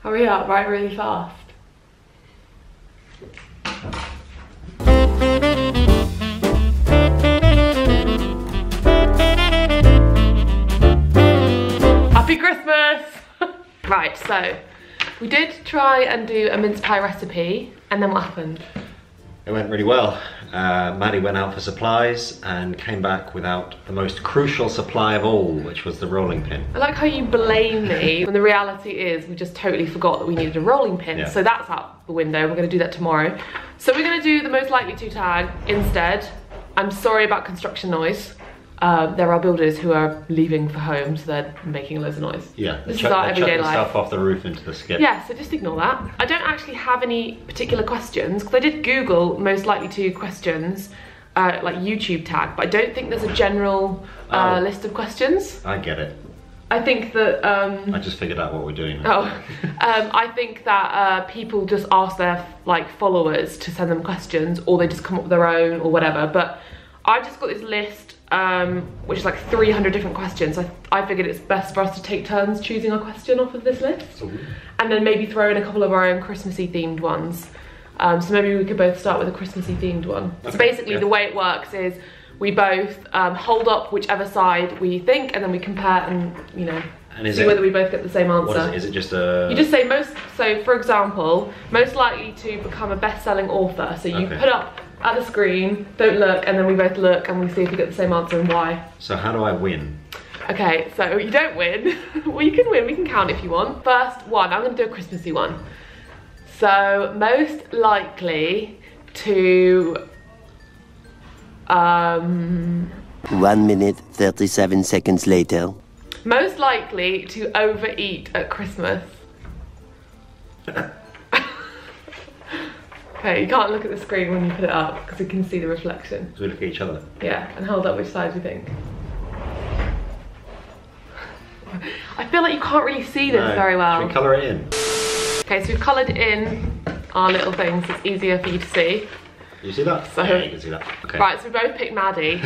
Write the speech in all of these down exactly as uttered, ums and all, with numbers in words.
Hurry up, write really fast. Happy Christmas! Right, so we did try and do a mince pie recipe, and then what happened? It went really well. Uh, Maddie went out for supplies and came back without the most crucial supply of all, which was the rolling pin. I like how you blame me when the reality is we just totally forgot that we needed a rolling pin. Yeah. So that's out the window. We're going to do that tomorrow. So we're going to do the most likely to tag instead. I'm sorry about construction noise. Uh, there are builders who are leaving for home, so they're making loads of noise. Yeah, this is our everyday life. Stuff off the roof into the skip. Yeah, so just ignore that. I don't actually have any particular questions because I did Google most likely to questions, uh, like YouTube tag, but I don't think there's a general uh, oh, list of questions. I get it. I think that. Um, I just figured out what we're doing now. Oh, um, I think that uh, people just ask their like followers to send them questions, or they just come up with their own, or whatever. But I just got this list. Um, which is like three hundred different questions. I, I figured it's best for us to take turns choosing a question off of this list. Ooh. And then maybe throw in a couple of our own Christmassy themed ones. Um, so maybe we could both start with a Christmassy themed one. Okay. So basically yeah. the way it works is we both um, hold up whichever side we think and then we compare and, you know, and see it, whether we both get the same answer. What is, it, is it just a... You just say most, so for example, most likely to become a best-selling author. So you okay. put up at the screen, don't look, and then we both look and we see if we get the same answer and why. So how do I win? Okay, so you don't win. Well, you can win, we can count if you want. First one, I'm gonna do a Christmassy one. So, most likely to... Um... One minute, thirty-seven seconds later. Most likely to overeat at Christmas. Okay, you can't look at the screen when you put it up because we can see the reflection. So we look at each other. Yeah, and hold up which side we think. I feel like you can't really see this no. very well. Should we colour it in? Okay, so we've coloured in our little things. It's easier for you to see. You see that? So, yeah, you can see that. Okay. Right, so we both picked Maddie.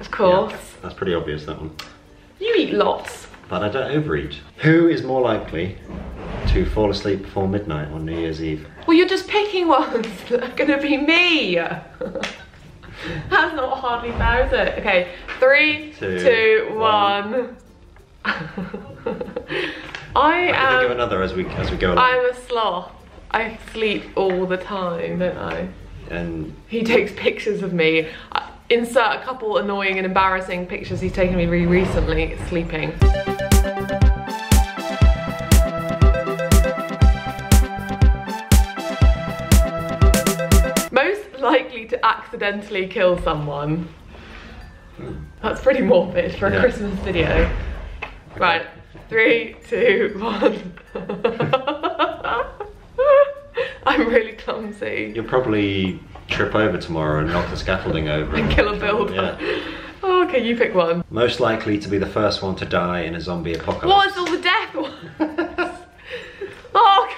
Of course. Yeah, that's pretty obvious, that one. You eat lots. But I don't overeat. Who is more likely to fall asleep before midnight on New Year's Eve? Well, you're just picking ones that are gonna be me. That's not hardly fair, is it? Okay, three, two, two one. one. I, I am. Think of another as we as we go along. I'm a sloth. I sleep all the time, don't I? And he takes pictures of me. I insert a couple annoying and embarrassing pictures he's taken me really recently sleeping. Likely to accidentally kill someone. That's pretty morbid for a yeah. Christmas video. Okay. Right, three, two, one. I'm really clumsy. You'll probably trip over tomorrow and knock the scaffolding over. And, and kill a builder. Yeah. Oh, okay, you pick one. Most likely to be the first one to die in a zombie apocalypse. What's all the death ones? Oh, God.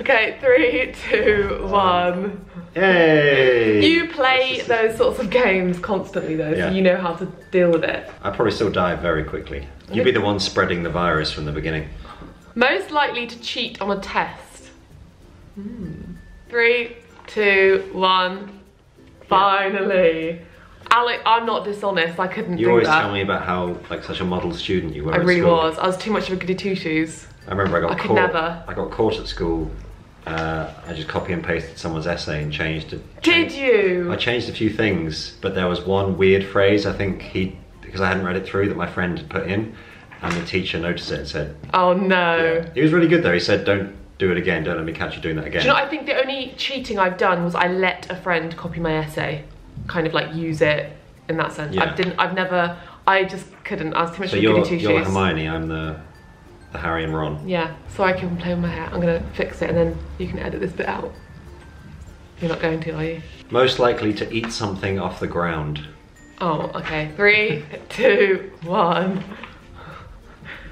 Okay, three, two, one. Hey! You play just... those sorts of games constantly though, yeah. so you know how to deal with it. I probably still die very quickly. You'd be the one spreading the virus from the beginning. Most likely to cheat on a test. Mm. Three, two, one. Finally. Yeah. Alec, I'm not dishonest, I couldn't you do that. You always tell me about how like such a model student you were I at really school. was. I was too much of a goody two-shoes. I remember I got I caught. Never. I got caught at school. Uh, I just copy and pasted someone's essay and changed it. Did you? I changed a few things, but there was one weird phrase I think he, because I hadn't read it through, that my friend had put in, and the teacher noticed it and said, "Oh no!" Yeah. He was really good though. He said, "Don't do it again. Don't let me catch you doing that again." Do you know? I think the only cheating I've done was I let a friend copy my essay, kind of like use it in that sense. Yeah. I didn't. I've never. I just couldn't. I was too much of a goody two-shoes. So you're Hermione. I'm the. The Harry and Ron. Yeah, so I can play with my hair. I'm gonna fix it and then you can edit this bit out. You're not going to, are you? Most likely to eat something off the ground. Oh, okay. Three, two, one. Um,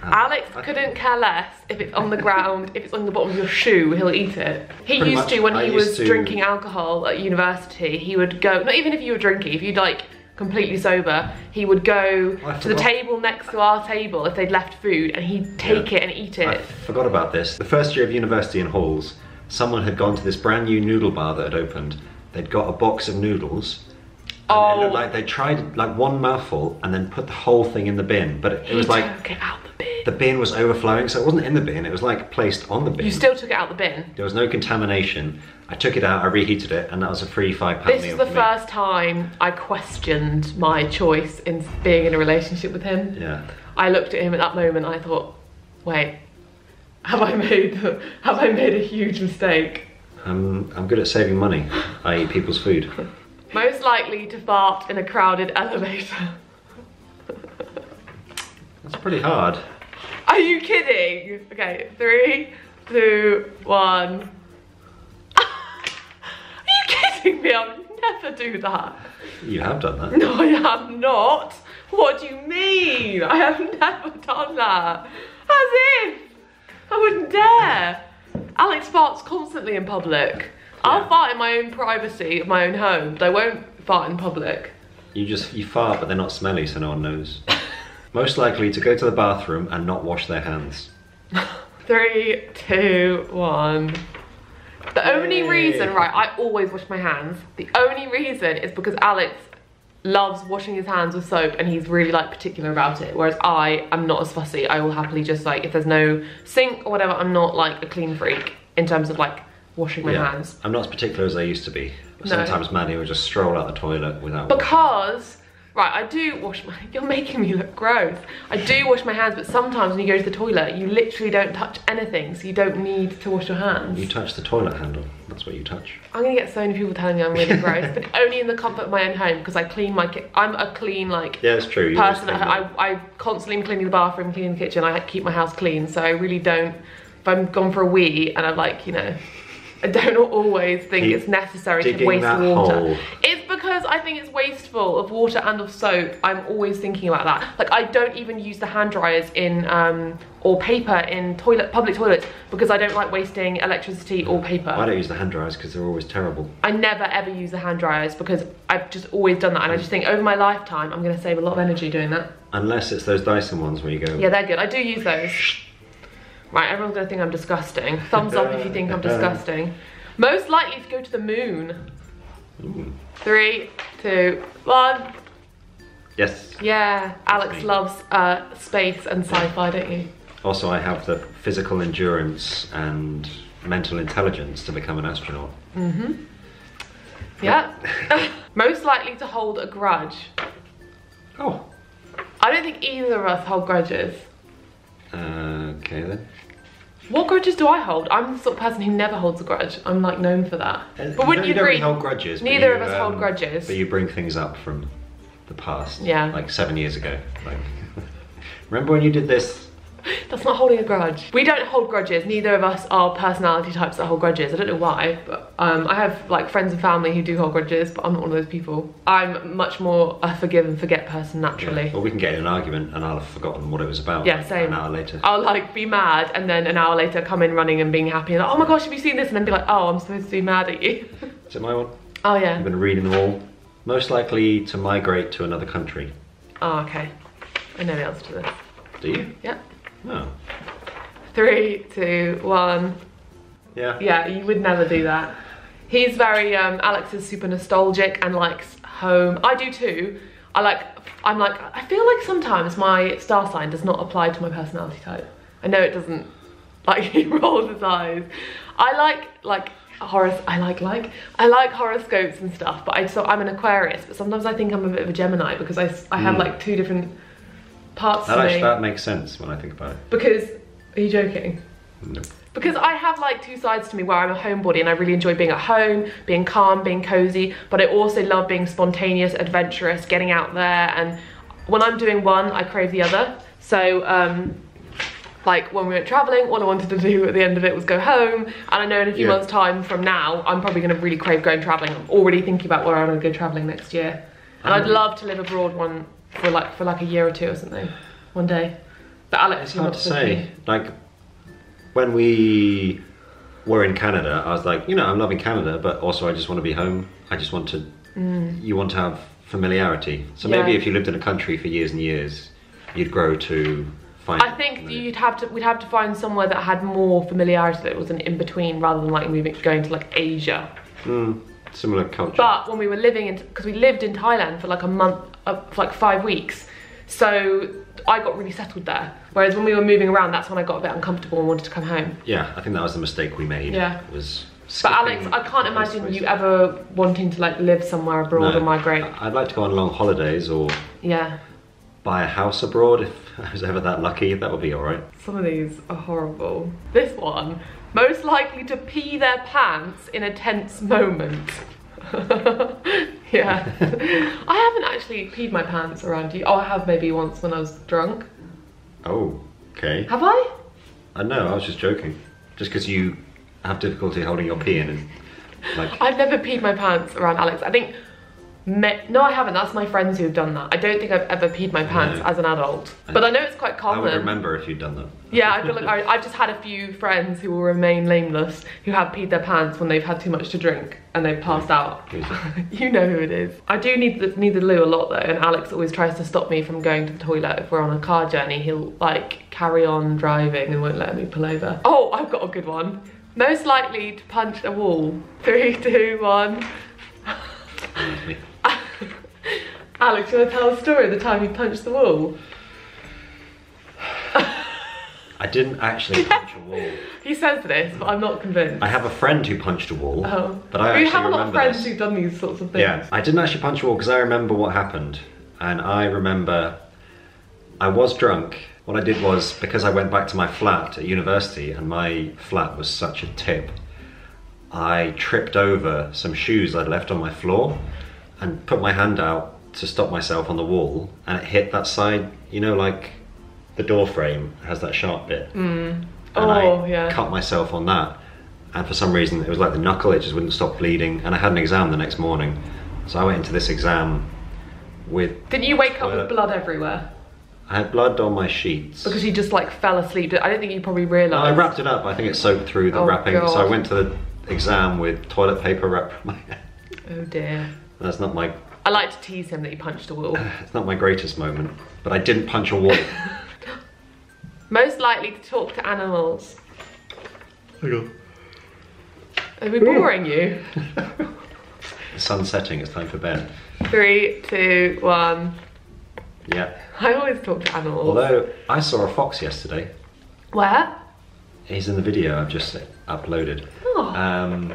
Alex I couldn't care less if it's on the ground, if it's on the bottom of your shoe, he'll eat it. He Pretty used to, when I he was to... drinking alcohol at university, he would go, not even if you were drinking, if you'd like, completely sober, he would go to the table next to our table if they'd left food, and he'd take yeah. it and eat it. I forgot about this. The first year of university in Halls, someone had gone to this brand new noodle bar that had opened. They'd got a box of noodles. And oh. It looked like they tried like one mouthful and then put the whole thing in the bin. But it, it was like, took it out the bin. The bin was overflowing, so it wasn't in the bin. It was like placed on the bin. You still took it out the bin. There was no contamination. I took it out, I reheated it, and that was a free five pound meal. This is the first time I questioned my choice in being in a relationship with him. Yeah. I looked at him at that moment and I thought, wait, have I made have I made a huge mistake? Um, I'm good at saving money. I eat people's food. Most likely to fart in a crowded elevator. That's pretty hard. Are you kidding? Okay, three, two, one. Me, I would never do that. You have done that. No, I have not. What do you mean? I have never done that. As if. I wouldn't dare. Alex farts constantly in public. Yeah. I'll fart in my own privacy, of my own home, but I won't fart in public. You just, you fart, but they're not smelly, so no one knows. Most likely to go to the bathroom and not wash their hands. Three, two, one. The only reason, right, I always wash my hands. The only reason is because Alex loves washing his hands with soap and he's really like particular about it. Whereas I am not as fussy. I will happily just like, if there's no sink or whatever, I'm not like a clean freak in terms of like washing my yeah, hands. I'm not as particular as I used to be. Sometimes no. Maddie will just stroll out the toilet without Because, washing. right, I do wash my, you're making me look gross. I do wash my hands, but sometimes when you go to the toilet, you literally don't touch anything, so you don't need to wash your hands. You touch the toilet handle, that's what you touch. I'm gonna get so many people telling me I'm really gross, but only in the comfort of my own home, because I clean my, ki I'm a clean like yeah, it's true. person at home. I, I constantly am cleaning the bathroom, cleaning the kitchen, I keep my house clean, so I really don't, if I'm gone for a wee and I'm like, you know, I don't always think Keep it's necessary to waste water. Hole. It's because I think it's wasteful of water and of soap. I'm always thinking about that. Like I don't even use the hand dryers in um, or paper in toilet public toilets because I don't like wasting electricity or paper. I don't use the hand dryers because they're always terrible. I never ever use the hand dryers because I've just always done that, and I just think over my lifetime I'm going to save a lot of energy doing that. Unless it's those Dyson ones where you go. Yeah, they're good. I do use those. Right, everyone's gonna think I'm disgusting. Thumbs up if you think I'm disgusting. Most likely to go to the moon. Ooh. Three, two, one. Yes. Yeah, Alex loves uh, space and sci-fi, don't you? Also, I have the physical endurance and mental intelligence to become an astronaut. Mm-hmm. Yeah. Most likely to hold a grudge. Oh. I don't think either of us hold grudges. Uh, okay then. What grudges do I hold? I'm the sort of person who never holds a grudge. I'm like known for that. Uh, but wouldn't you, know, you, you don't hold grudges? Neither you, of us um, hold grudges. But you bring things up from the past. Yeah. Like seven years ago. Like, remember when you did this? That's not holding a grudge. We don't hold grudges. Neither of us are personality types that hold grudges. I don't know why, but um, I have like friends and family who do hold grudges, but I'm not one of those people. I'm much more a forgive and forget person naturally. Yeah. Or we can get in an argument and I'll have forgotten what it was about. Yeah, like, same. An hour later. I'll like be mad and then an hour later come in running and being happy and like, oh my gosh, have you seen this? And then be like, oh, I'm supposed to be mad at you. Is it my one? Oh yeah. I've been reading them all. Most likely to migrate to another country. Oh, okay. I know the answer to this. Do you? Yeah. No. Three, two, one. Yeah. Yeah, you would never do that. He's very, um, Alex is super nostalgic and likes home. I do too. I like, I'm like, I feel like sometimes my star sign does not apply to my personality type. I know it doesn't, like he rolls his eyes. I like, like, Horos I like like I like horoscopes and stuff, but I so I'm an Aquarius, but sometimes I think I'm a bit of a Gemini because I, I have mm. like two different parts that, actually, that makes sense when I think about it. Because, are you joking? No. Because I have like two sides to me where I'm a homebody and I really enjoy being at home, being calm, being cozy, but I also love being spontaneous, adventurous, getting out there, and when I'm doing one, I crave the other. So, um, like when we were traveling, all I wanted to do at the end of it was go home, and I know in a few yeah. months time from now, I'm probably gonna really crave going traveling. I'm already thinking about where I'm gonna go traveling next year. And um. I'd love to live abroad one for like for like a year or two or something, one day. But Alex, it's hard to say. Like when we were in Canada, I was like, you know, I'm loving Canada, but also I just want to be home. I just want to. Mm. You want to have familiarity. So yeah. Maybe if you lived in a country for years and years, you'd grow to find. I think familiar. you'd have to. We'd have to find somewhere that had more familiarity, that was an in between, rather than like moving going to like Asia. Mm, similar culture. But when we were living in, because we lived in Thailand for like a month, uh, for like five weeks, so I got really settled there. Whereas when we were moving around, that's when I got a bit uncomfortable and wanted to come home. Yeah, I think that was the mistake we made. Yeah. It was. But Alex, I can't imagine you ever wanting to like live somewhere abroad no, or migrate. I'd like to go on long holidays or yeah, buy a house abroad if I was ever that lucky. That would be all right. Some of these are horrible. This one, most likely to pee their pants in a tense moment. Yeah, I haven't actually peed my pants around you. Oh, I have maybe once when I was drunk. Oh, okay. Have I? I know. I was just joking. Just because you. I have difficulty holding your pee in and like... I've never peed my pants around Alex. I think... Me no, I haven't. That's my friends who've done that. I don't think I've ever peed my pants no. as an adult. I but I know it's quite common. I would remember if you'd done that. Yeah, I feel like I, I've just had a few friends who will remain nameless who have peed their pants when they've had too much to drink and they've passed out. You know who it is. I do need the, need the loo a lot though, and Alex always tries to stop me from going to the toilet. If we're on a car journey, he'll like carry on driving and won't let me pull over. Oh, I've got a good one. Most likely to punch a wall. Three, two, one. Alex, you want to tell a story of the time you punched the wall? I didn't actually punch a wall. He says this, but I'm not convinced. I have a friend who punched a wall. Oh. But I you actually have a lot of friends this. who've done these sorts of things. Yeah, I didn't actually punch a wall because I remember what happened. And I remember I was drunk. What I did was, because I went back to my flat at university and my flat was such a tip, I tripped over some shoes I'd left on my floor and put my hand out to stop myself on the wall, and it hit that side, you know, like the door frame has that sharp bit. Mm. Oh, and I yeah. cut myself on that, and for some reason it was like the knuckle, it just wouldn't stop bleeding, and I had an exam the next morning, so I went into this exam with... Didn't you wake up with blood everywhere? I had blood on my sheets. Because you just like fell asleep. I don't think you probably realised. No, I wrapped it up. I think it soaked through the oh wrapping. God. So I went to the exam with toilet paper wrapped around my head. Oh dear. That's not my... I like to tease him that he punched a wall. It's not my greatest moment, but I didn't punch a wall. Most likely to talk to animals. Hang on. Are we boring you? The sun's setting. It's time for bed. Three, two, one. Yeah. I always talk to animals. Although, I saw a fox yesterday. Where? He's in the video I've just uploaded. Oh. Um,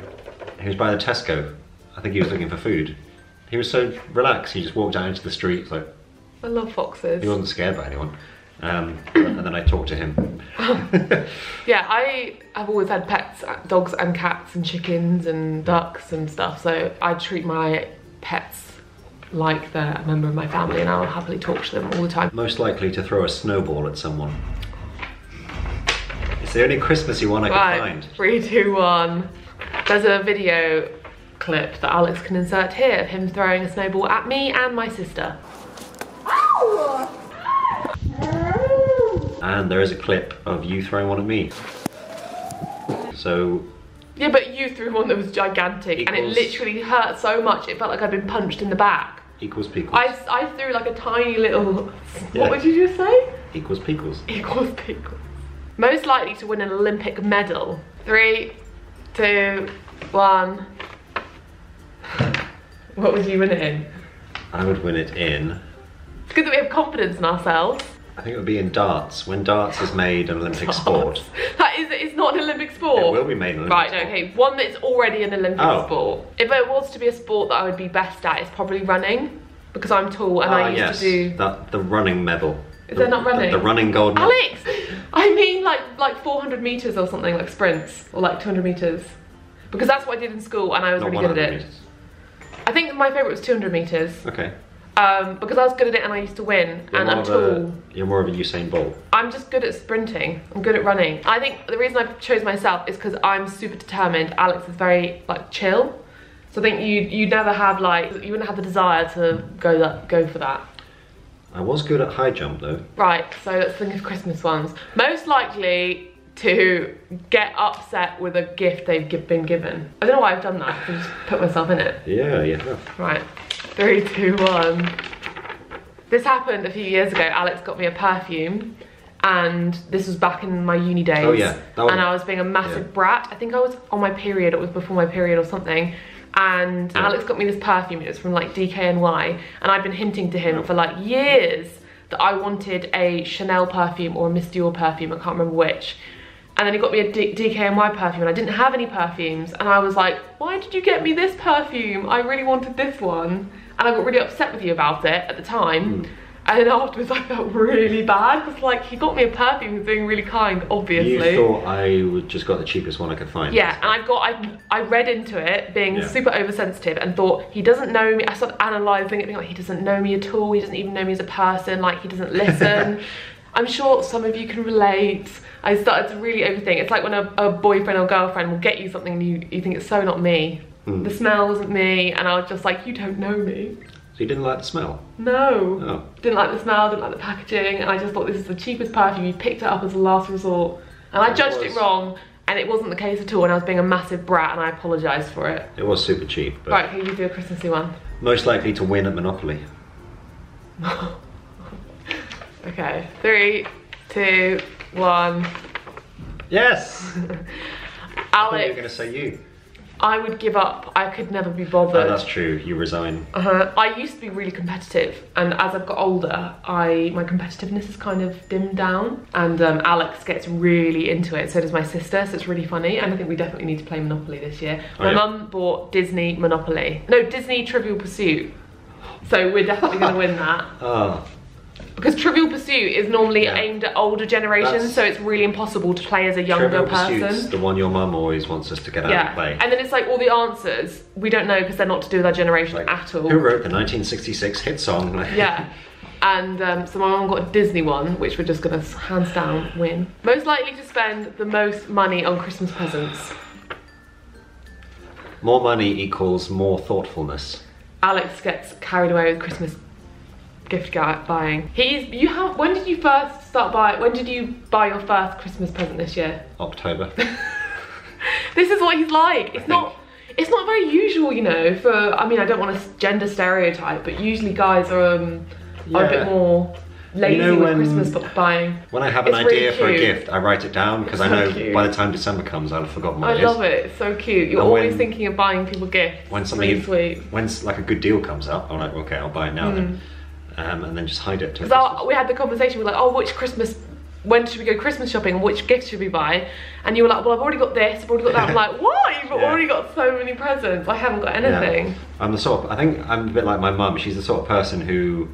he was by the Tesco. I think he was looking for food. He was so relaxed, he just walked out into the street like... I love foxes. He wasn't scared by anyone. Um, and then I talked to him. Yeah, I have always had pets, dogs and cats and chickens and ducks and stuff, so I treat my pets like they're a member of my family, and I'll happily talk to them all the time. Most likely to throw a snowball at someone. It's the only Christmassy one I right. can find. Three, two, one. There's a video clip that Alex can insert here of him throwing a snowball at me and my sister. And there is a clip of you throwing one at me. So. Yeah, but you threw one that was gigantic equals, and it literally hurt so much it felt like I'd been punched in the back. Equals pequels. I, I threw like a tiny little... Yeah. What would you just say? Equals pequels. Equals pequels. Most likely to win an Olympic medal. Three, two, one. What would you win it in? I would win it in... It's good that we have confidence in ourselves. I think it would be in darts. When darts is made an Olympic darts. sport. That is, it's not an Olympic sport. It will be made an Olympic right, sport. Right, okay, one that's already an Olympic oh. sport. If it was to be a sport that I would be best at, it's probably running, because I'm tall and uh, I used yes, to do... That, the running medal. Is the, there not running? The, the running gold medal. Alex! I mean like like four hundred metres or something, like sprints, or like two hundred metres. Because that's what I did in school and I was not really good at it. Meters. I think my favourite was two hundred metres. Okay. Um, because I was good at it and I used to win, you're and I'm tall. A, you're more of a Usain Bolt. I'm just good at sprinting. I'm good at running. I think the reason I chose myself is because I'm super determined. Alex is very like chill, so I think you you never have like you wouldn't have the desire to go that go for that. I was good at high jump though. Right. So let's think of Christmas ones. Most likely to get upset with a gift they've been given. I don't know why I've done that. I just put myself in it. Yeah, yeah. Right. Three, two, one. This happened a few years ago. Alex got me a perfume, and this was back in my uni days. Oh yeah, that one. And I was being a massive yeah. brat. I think I was on my period. It was before my period or something. And yeah. Alex got me this perfume. It was from like D K N Y, and I'd been hinting to him for like years that I wanted a Chanel perfume or a Miss Dior perfume. I can't remember which. And then he got me a D K N Y perfume, and I didn't have any perfumes, and I was like, why did you get me this perfume? I really wanted this one. And I got really upset with you about it at the time. Mm. And then afterwards I felt really bad, because like, he got me a perfume, he's being really kind, obviously. You thought I just got the cheapest one I could find. Yeah, and I got, I, I read into it, being yeah. super oversensitive, and thought, he doesn't know me. I started analysing it, being like, he doesn't know me at all, he doesn't even know me as a person, like, he doesn't listen. I'm sure some of you can relate. I started to really overthink. It's like when a, a boyfriend or girlfriend will get you something and you, you think it's so not me. Mm. The smell wasn't me, and I was just like, you don't know me. So you didn't like the smell? No. Oh. Didn't like the smell, didn't like the packaging, and I just thought this is the cheapest perfume, you picked it up as a last resort. And I judged it wrong, and it wasn't the case at all, and I was being a massive brat, and I apologised for it. It was super cheap. But right, can you do a Christmassy one? Most likely to win at Monopoly. Okay, three, two, one. Yes! Alex. I thought you were going to say you. I would give up. I could never be bothered. Oh, that's true. You resign. Uh-huh. I used to be really competitive, and as I've got older, I my competitiveness has kind of dimmed down. And um, Alex gets really into it. So does my sister. So it's really funny. And I think we definitely need to play Monopoly this year. My oh, yeah. mum bought Disney Monopoly. No, Disney Trivial Pursuit. So we're definitely going to win that. Oh. Because Trivial Pursuit is normally yeah. aimed at older generations, that's, so it's really impossible to play as a younger Trivial person. Trivial Pursuit's the one your mum always wants us to get out yeah. and play. And then it's like all the answers, we don't know because they're not to do with our generation like, at all. Who wrote the nineteen sixty-six hit song? Yeah. And um, so my mum got a Disney one, which we're just going to hands down win. Most likely to spend the most money on Christmas presents. More money equals more thoughtfulness. Alex gets carried away with Christmas gift buying. He's, you have, when did you first start buying, when did you buy your first Christmas present this year? October. This is what he's like. It's I not, think. It's not very usual, you know, for, I mean, I don't want to gender stereotype, but usually guys are, um, yeah. are a bit more lazy you know, with when, Christmas buying. When I have an it's idea really for a gift, I write it down, because so I know cute. By the time December comes, I'll have forgotten what I it is. I love it, it's so cute. You're and always when, thinking of buying people gifts. When something, really sweet. When like a good deal comes up, I'm like, okay, I'll buy it now mm. then. Um, and then just hide it. Because we had the conversation, we were like, oh, which Christmas, when should we go Christmas shopping, which gifts should we buy? And you were like, well, I've already got this, I've already got that. I'm like, what? You've yeah. already got so many presents. I haven't got anything. Yeah. I'm the sort of, I think I'm a bit like my mum. She's the sort of person who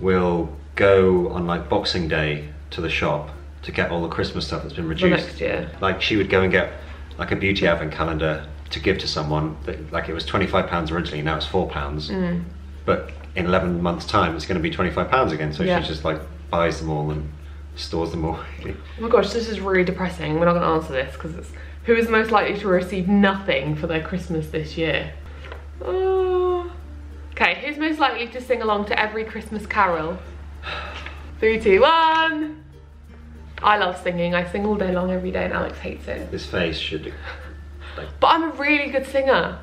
will go on like Boxing Day to the shop to get all the Christmas stuff that's been reduced. For next year. Like she would go and get like a beauty advent calendar to give to someone. That, like it was twenty-five pounds originally, now it's four pounds. Mm. But in eleven months time, it's going to be twenty-five pounds again. So yeah. she just like buys them all and stores them all. Oh my gosh, this is really depressing. We're not going to answer this because it's who is most likely to receive nothing for their Christmas this year? Oh. Okay, who's most likely to sing along to every Christmas carol? Three, two, one. I love singing. I sing all day long every day and Alex hates it. His face should. Like... But I'm a really good singer.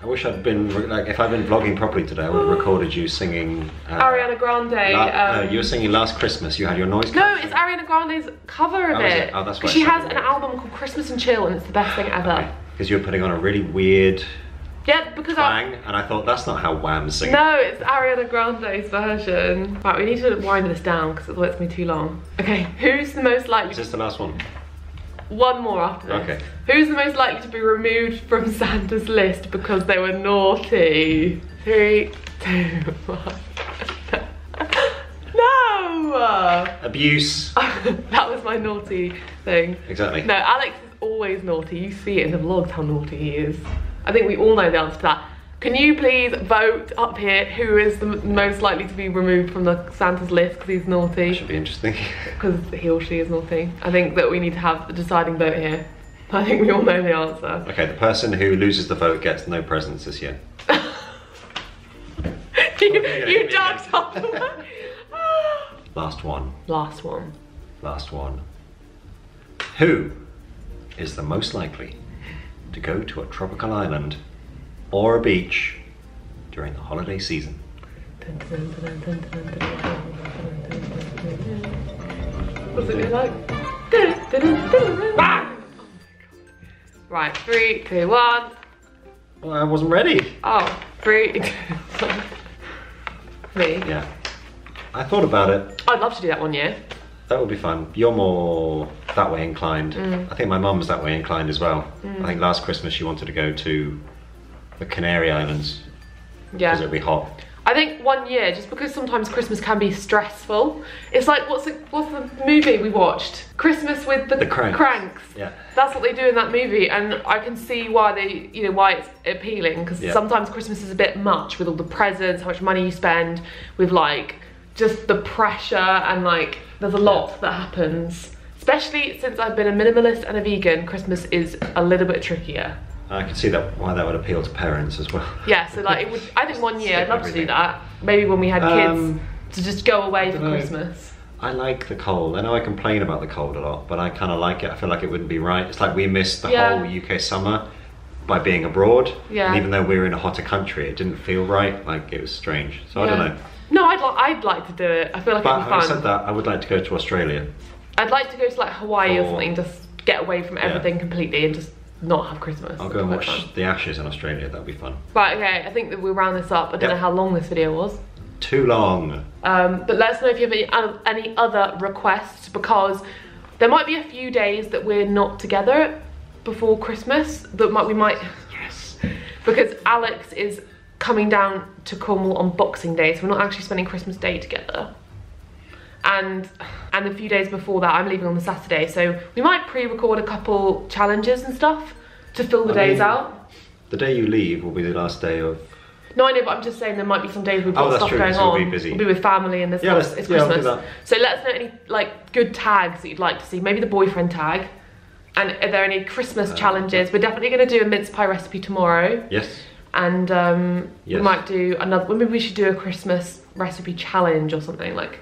I wish I'd been, like, if I'd been vlogging properly today, I would have recorded you singing... Uh, Ariana Grande. La, um, no, you were singing Last Christmas, you had your noise cover. No, it's Ariana Grande's cover of oh, it. Oh, that's right. She has an album called Christmas and Chill, and it's the best thing ever. Because okay. you were putting on a really weird yeah, because twang, I, and I thought, that's not how Wham sing. No, it's Ariana Grande's version. Right, we need to wind this down, because otherwise it's going to be too long. Okay, who's the most likely... Is this the last one? One more after this. Okay. Who's the most likely to be removed from Santa's list because they were naughty? Three, two, one. No! Abuse. That was my naughty thing. Exactly. No, Alex is always naughty. You see it in the vlogs how naughty he is. I think we all know the answer to that. Can you please vote up here who is the most likely to be removed from the Santa's list because he's naughty? That should be interesting. Because he or she is naughty. I think that we need to have the deciding vote here. I think we all know the answer. Okay, the person who loses the vote gets no presents this year. you you ducked up. Last one. Last one. Last one. Who is the most likely to go to a tropical island or a beach during the holiday season. What's it like? Ah! Right, three, two, one. Well, I wasn't ready. Oh, three, two, one. Me? Yeah. I thought about it. I'd love to do that one, yeah. That would be fun. You're more that way inclined. Mm. I think my mum was that way inclined as well. Mm. I think last Christmas she wanted to go to the Canary Islands. Yeah. Because it would be hot. I think one year, just because sometimes Christmas can be stressful. It's like, what's the, what's the movie we watched? Christmas with the, the Cranks. cranks. Yeah. That's what they do in that movie, and I can see why they, you know, why it's appealing, because yeah. sometimes Christmas is a bit much with all the presents, how much money you spend, with like, just the pressure, and like, there's a lot yeah. that happens. Especially since I've been a minimalist and a vegan, Christmas is a little bit trickier. I can see that why that would appeal to parents as well. Yeah, so like it would. I think one year I'd love everything. to do that. Maybe when we had kids, um, to just go away for know. Christmas. I like the cold. I know I complain about the cold a lot, but I kind of like it. I feel like it wouldn't be right. It's like we missed the yeah. whole U K summer by being abroad. Yeah. And even though we were in a hotter country, it didn't feel right. Like it was strange. So yeah. I don't know. No, I'd like I'd like to do it. I feel like. But it'd be fun. Having said that, I would like to go to Australia. I'd like to go to like Hawaii or, or something. Just get away from everything yeah. completely and just. Not have Christmas. I'll go and watch fun. the Ashes in Australia, that'll be fun. Right, okay, I think that we'll round this up. I don't yep. know how long this video was. Too long. Um, but let us know if you have any, any other requests, because there might be a few days that we're not together before Christmas, that might we might, yes, because Alex is coming down to Cornwall on Boxing Day, so we're not actually spending Christmas Day together. And and a few days before that, I'm leaving on the Saturday, so we might pre-record a couple challenges and stuff to fill the I days mean, out. The day you leave will be the last day of. No, I know, but I'm just saying there might be some days we've got oh, stuff true, going on. We'll be busy. We'll be with family and this. Yeah, it's Christmas. Yeah, we'll do that. So let us know any like good tags that you'd like to see. Maybe the boyfriend tag. And are there any Christmas uh, challenges? We're definitely going to do a mince pie recipe tomorrow. Yes. And um, yes. we might do another. Maybe we should do a Christmas recipe challenge or something like.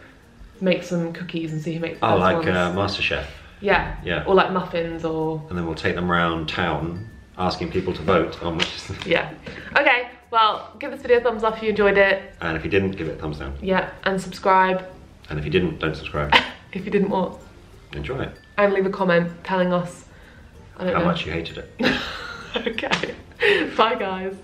Make some cookies and see who makes the oh, like ones. Uh, MasterChef. Yeah. Yeah. Or like muffins or. And then we'll take them around town, asking people to vote on which. Yeah. Okay. Well, give this video a thumbs up if you enjoyed it. And if you didn't, give it a thumbs down. Yeah. And subscribe. And if you didn't, don't subscribe. If you didn't, what? Enjoy it. And leave a comment telling us. I don't How know. much you hated it. Okay. Bye, guys.